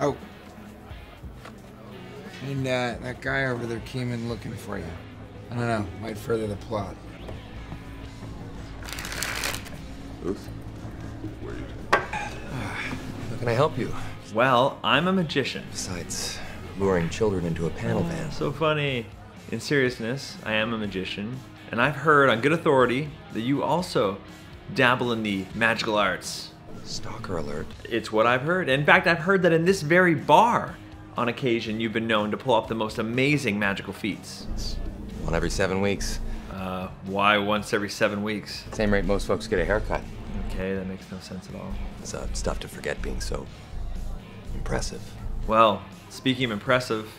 Oh. And that guy over there came in looking for you. I don't know, might further the plot. Oops. Where are you? How can I help you? Well, I'm a magician. Besides luring children into a panel van. So funny. In seriousness, I am a magician. And I've heard on good authority that you also dabble in the magical arts. Stalker alert. It's what I've heard. In fact, I've heard that in this very bar, on occasion, you've been known to pull off the most amazing magical feats. It's one every 7 weeks. Why once every 7 weeks? Same rate most folks get a haircut. Okay, that makes no sense at all. It's tough to forget being so impressive. Well, speaking of impressive,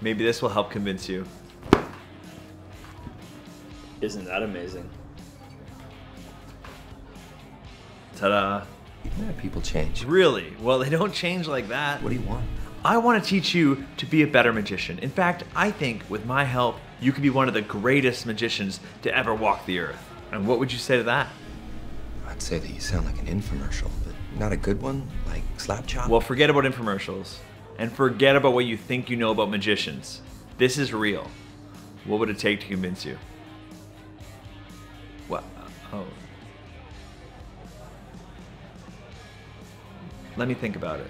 maybe this will help convince you. Isn't that amazing? Ta-da. Yeah, people change. Really? Well, they don't change like that. What do you want? I want to teach you to be a better magician. In fact, I think with my help, you could be one of the greatest magicians to ever walk the earth. And what would you say to that? I'd say that you sound like an infomercial, but not a good one, like Slap Chop. Well, forget about infomercials, and forget about what you think you know about magicians. This is real. What would it take to convince you? What? Oh. Let me think about it.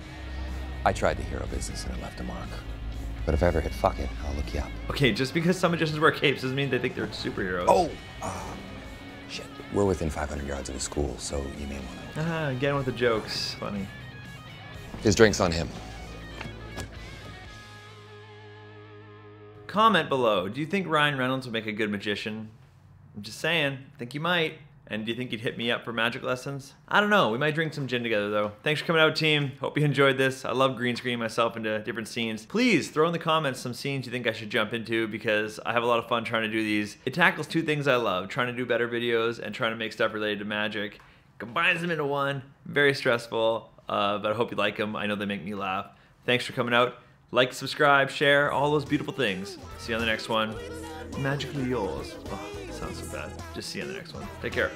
I tried the hero business and it left a mark. But if I ever hit fuck it, I'll look you up. Okay, just because some magicians wear capes doesn't mean they think they're superheroes. Oh, shit. We're within 500 yards of a school, so you may want to... Ah, again with the jokes. Funny. His drink's on him. Comment below. Do you think Ryan Reynolds would make a good magician? I'm just saying. I think you might. And do you think you'd hit me up for magic lessons? I don't know, we might drink some gin together though. Thanks for coming out, team. Hope you enjoyed this. I love green screening myself into different scenes. Please throw in the comments some scenes you think I should jump into because I have a lot of fun trying to do these. It tackles two things I love, trying to do better videos and trying to make stuff related to magic. Combines them into one, very stressful, but I hope you like them. I know they make me laugh. Thanks for coming out. Like, subscribe, share, all those beautiful things. See you on the next one. Magically yours. Oh. Sounds so bad. Just see you in the next one. Take care.